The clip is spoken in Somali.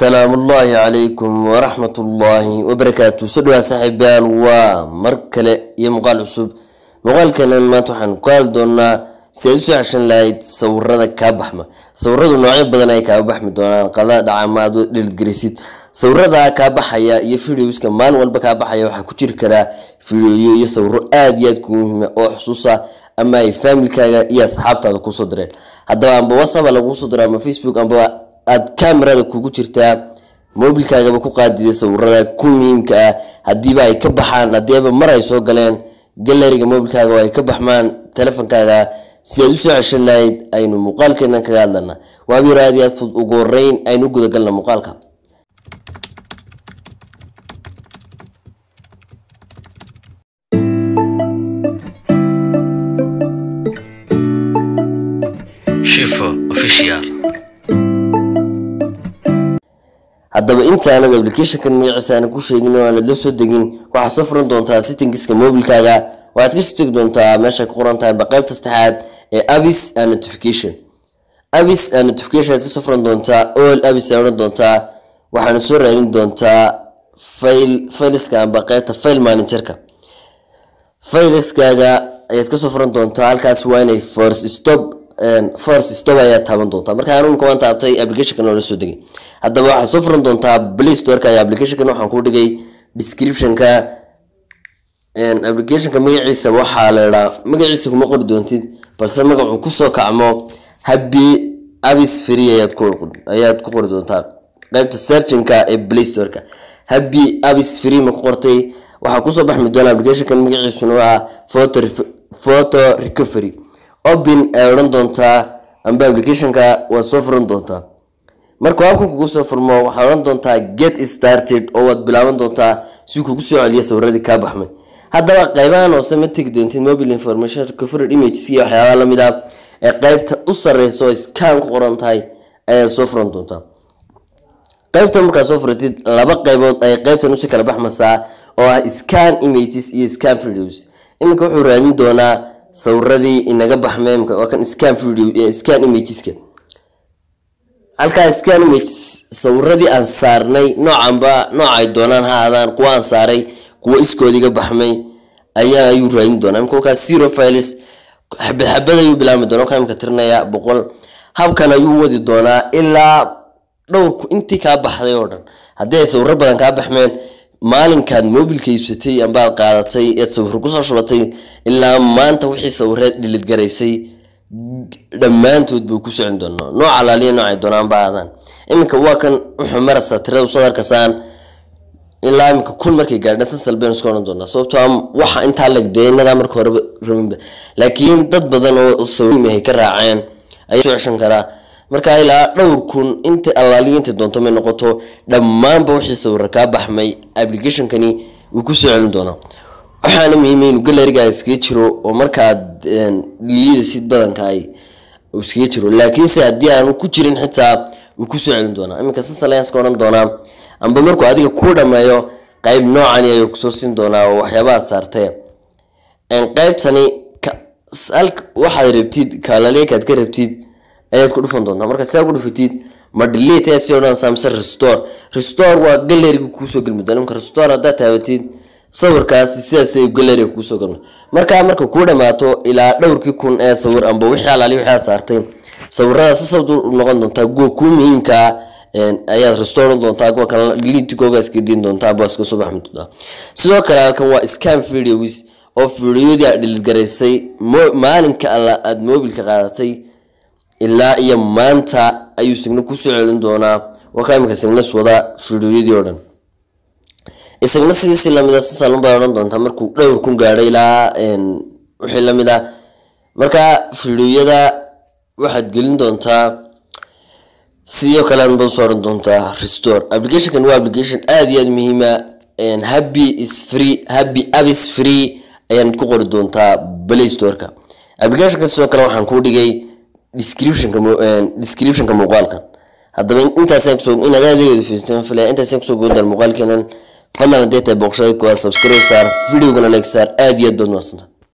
السلام الله عليكم ورحمة الله وبركاته. سدوا صاحبيال ومركلة يمقال عصب مقال كلام ما تحن قال دونا سيسوع عشان لايت صورنا كابحمة صورنا نوعين بدنا كابحمة دونا قضاء دعامات للجريسيد صورنا كابحية يفيدوس كمان والبكابحية وحكتير كلا في يصور آدياتكم وحصوصا أما يفهم الكلام يا صحابته على قصدره هذا أنا بوصف على قصدره ما فيسبوك أنا aad kamerada kugu jirtaa mobilkaaga ku qaadidey sawirada ku muhiimka ah hadii ay ka baxaan hadii mar ay soo galeen galleryga mobilkaaga way ka baxmaan telefoonkaaga si aad u soo ceshan lahayd aynu muuqaalkeena kaga hadlana waa biraadiyaas fudud ugu horeyn aynu guda galna muuqaalka Shifo Official haddaba inta aanad application-kan magaciisa aan ku sheegin oo la soo degin waxa safran doontaa settings-ka mobilkaaga waxaad ka soo doontaa meesha ku qoran tahay baqaybta saddexaad ee apps and notification apps and notification aad ka safran doontaa all apps aad doontaa waxaana soo raadin doontaa file-iska baqaybta file manager-ka file-iskaaga aad ka safran doontaa halkaas waa inay first stop ayaa taaban doontaa marka aan ugu taabtay application-kan oo la soo degay haddaba waxa soo furan doontaa Play Store-ka iyo application-kan waxaan ku dhigay description-ka in application-ka magaciisa waxa la raraa magaciisa kuma qor doontid balse magacu ku soo kacmo Happy Apps Free ayaad ku qor doontaa qaybta searching-ka ee Play Store-ka Happy Apps Free ma qortay waxa ku soo baxmid doona application-kan magaciisa waa photo recovery open around doonta amba application-ka waa soo furan doonta marka aad kugu soo furmo waxa oran doonta get started oo wad bilaaban doonta si kugu soo celiyo sawirada ka baxmay hadaba qaybahan oo samatig doontin mobile information recovery images iyo waxyaabo la mid ah ee qaybta u sareyso scan qoran tahay ayaa soo furan doonta qaybta marka soo furatid laba qaybood ay qaybtan u si kala baxmaysa oo ah scan images iyo scan videos imka wuxuu raadin doonaa sawirradii inaga baxmay wakan scan video scan images-ka halka scan images sawirradii aan saarnay noocay doonaan haadaan kuwa aan saaray kuwa iskoodiga baxmay ayaa ayuu raadin doonaa imka zero files xabadxabada ayuu bilaabmi doonaa ka imka tirnaya 100 habkan ayuu wadi doonaa ilaa dhowrku intii ka baxday oo dhan haddii sawirro badan ka baxmeen maalinkaad mobilka iibsatay ambaad qaadatay eed sawir ku soo shubatay ilaa maanta wixii sawirreed dhilid garaysay dhammaantood buu ku socon doonaa nooc alaaliya noocay doonaan baadaan iminka waa kan wuxuu marasa tirada usoo darkasaan ilaa iminka 1000 markay gaadhaan salbeen isku oran doonaa sababtoo ah waxa intaa lagdeynada marka hore rabinba laakiin dad badan oo sawirmahay ka raaceen ayay socon karaa marka ilaa dhowr kun inta alaaliinta doonto ma noqoto dhammaan ba wixii sawir ka baxmay application-kani uu ku socon doonaa waxaana muhiim ah in gallery-ga iska jiro oo marka liida sid badan tahay uu iska jiro laakiin si hadii aanu ku jirin xitaa uu ku socon doonaa iminka sasaleyska oran doonaa amba markuu adiga ku dhameeyo qayb noocan ayuu ku soo siin doonaa oo waxyaabaha saartay in qaybtani halka waxaad rabtid kalaleekaad ka rabtid ayaad ku dhufan doontaa marka saa ku dhufatid ma delete si oo Samsung restore waa gallery-ga ku soo galmi doona marka restore aad taabatid sawirkaas sidaas ay gallery-ga ku soo galmi marka ku dhamaato ilaa dhowrkii kun ee sawir amba wixii alaali wixii saartay sawirada sasabdu noqon doonta go ku muhiimka ayaad restore doontaa go kala delete go gaas ka diin doontaa boos ka soo baxmid doona sidoo kale halkan waa scan videos oo videoda delete garaysay maalinka aad mobilka qaadatay ilaa iyo maanta ayuu signa ku soo celin doonaa wakaamka signa swada fiidiyoodii oo dhan isagna sidii la mid ah salaam baa oran doonta markuu dhowr kun gaaray ilaa wixii la mid ah marka fiidiyada waxaad gelin doontaa sidoo kale aan buu soo oran doontaa restore application-kan waa application aad iyo aad muhiim ah Happy Apps Free ayaan ku qori doontaa Play Store-ka application-ka sidoo kale waxaan ku dhigay description-ka muuqaalkan haddaba intaas ayaan kusoo inaad adeegooda fiirsateen filaya intaas ayaan kusoo goodaan muuqaalkeenan fadlan haddii tahay booqashada koowaad subscribe saar videogana like saar aad iyo aad baad mahadsantahay